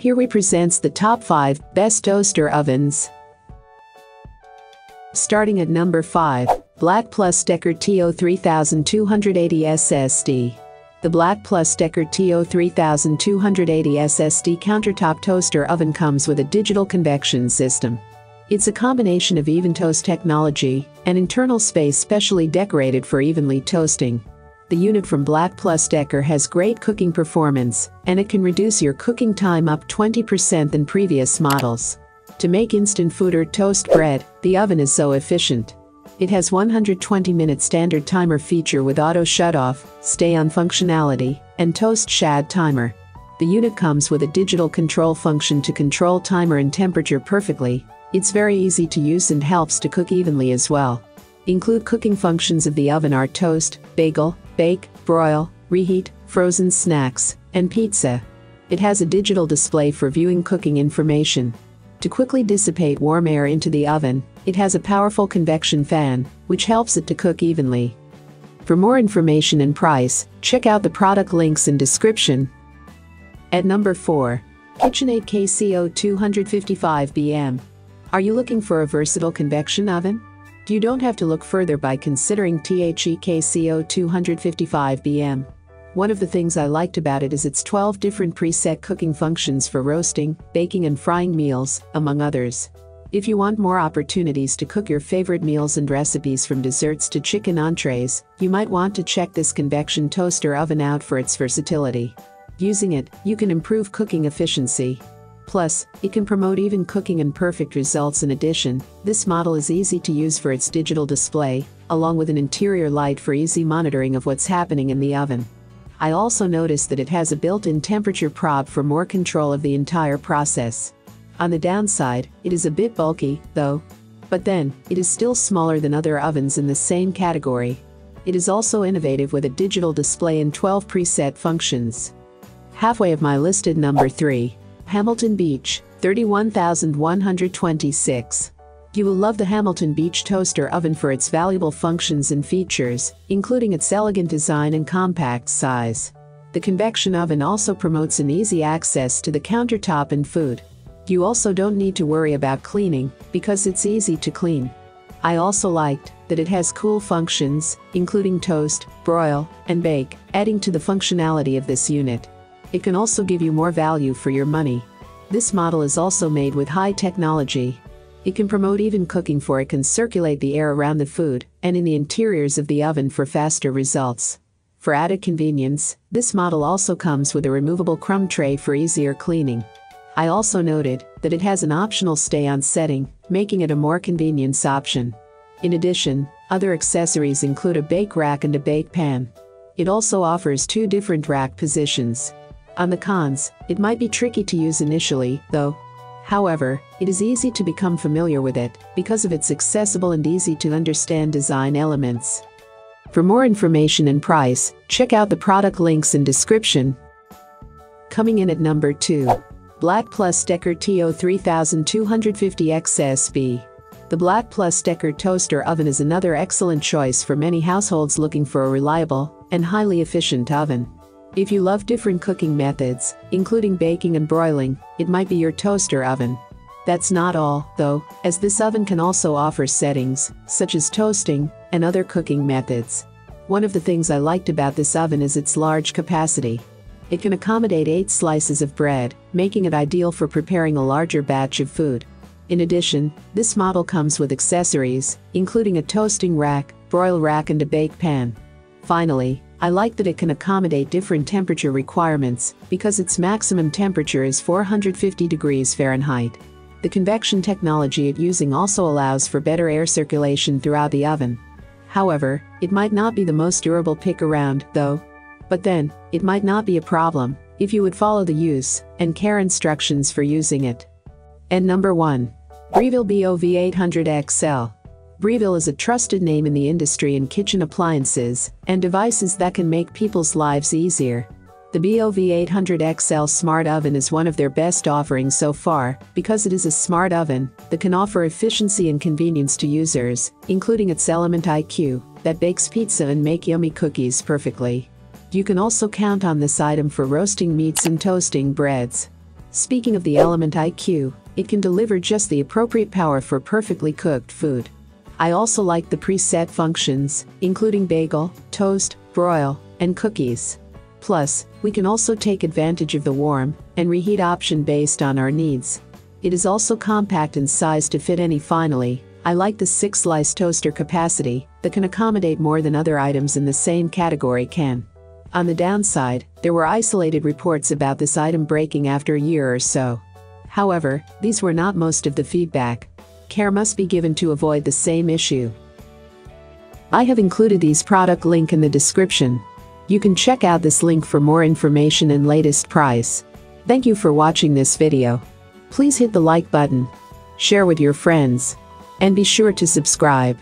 Here we presents the top 5 best toaster ovens. Starting at number 5, BLACK+DECKER TO3280SSD. The BLACK+DECKER TO3280SSD countertop toaster oven comes with a digital convection system. It's a combination of even toast technology and internal space specially decorated for evenly toasting. The unit from BLACK+DECKER has great cooking performance, and it can reduce your cooking time up 20% than previous models. To make instant food or toast bread, the oven is so efficient. It has 120-minute standard timer feature with auto shut-off, stay-on functionality, and toast shad timer. The unit comes with a digital control function to control timer and temperature perfectly. It's very easy to use and helps to cook evenly as well. Include cooking functions of the oven are toast, bagel, bake, broil, reheat, frozen snacks, and pizza. It has a digital display for viewing cooking information. To quickly dissipate warm air into the oven, it has a powerful convection fan, which helps it to cook evenly. For more information and price, check out the product links in description. At number 4, KitchenAid KCO255BM. Are you looking for a versatile convection oven? You don't have to look further by considering KCO255BM. One of the things I liked about it is its 12 different preset cooking functions for roasting, baking and frying meals, among others. If you want more opportunities to cook your favorite meals and recipes from desserts to chicken entrees, you might want to check this convection toaster oven out for its versatility. Using it, you can improve cooking efficiency. Plus, it can promote even cooking and perfect results. In addition, this model is easy to use for its digital display, along with an interior light for easy monitoring of what's happening in the oven. I also noticed that it has a built-in temperature probe for more control of the entire process. On the downside, it is a bit bulky, though. But then, it is still smaller than other ovens in the same category. It is also innovative with a digital display and 12 preset functions. Halfway of my list at number 3. Hamilton Beach, 31126. You will love the Hamilton Beach toaster oven for its valuable functions and features, including its elegant design and compact size. The convection oven also promotes an easy access to the countertop and food. You also don't need to worry about cleaning, because it's easy to clean. I also liked that it has cool functions, including toast, broil, and bake, adding to the functionality of this unit. It can also give you more value for your money. This model is also made with high technology. It can promote even cooking, for it can circulate the air around the food and in the interiors of the oven for faster results. For added convenience, this model also comes with a removable crumb tray for easier cleaning. I also noted that it has an optional stay-on setting, making it a more convenience option. In addition, other accessories include a bake rack and a bake pan. It also offers 2 different rack positions. On the cons, it might be tricky to use initially, though. However, it is easy to become familiar with it because of its accessible and easy to understand design elements. For more information and price, check out the product links in description. Coming in at number 2, BLACK+DECKER TO3250XSB. The BLACK+DECKER toaster oven is another excellent choice for many households looking for a reliable and highly efficient oven. If you love different cooking methods, including baking and broiling, it might be your toaster oven. That's not all, though, as this oven can also offer settings, such as toasting, and other cooking methods. One of the things I liked about this oven is its large capacity. It can accommodate 8 slices of bread, making it ideal for preparing a larger batch of food. In addition, this model comes with accessories, including a toasting rack, broil rack and a bake pan. Finally, I like that it can accommodate different temperature requirements because its maximum temperature is 450 degrees Fahrenheit. The convection technology it using also allows for better air circulation throughout the oven. However, it might not be the most durable pick around, though. But then, it might not be a problem if you would follow the use and care instructions for using it. And number 1. Breville BOV800XL. Breville is a trusted name in the industry in kitchen appliances and devices that can make people's lives easier. The BOV800XL Smart Oven is one of their best offerings so far because it is a smart oven that can offer efficiency and convenience to users, including its Element IQ that bakes pizza and makes yummy cookies perfectly. You can also count on this item for roasting meats and toasting breads. Speaking of the Element IQ, it can deliver just the appropriate power for perfectly cooked food. I also like the preset functions, including bagel, toast, broil, and cookies. Plus, we can also take advantage of the warm and reheat option based on our needs. It is also compact in size to fit any. Finally, I like the 6-slice toaster capacity that can accommodate more than other items in the same category can. On the downside, there were isolated reports about this item breaking after a year or so. However, these were not most of the feedback. Care must be given to avoid the same issue. I have included these product link in the description. You can check out this link for more information and latest price. Thank you for watching this video. Please hit the like button, share with your friends, and be sure to subscribe.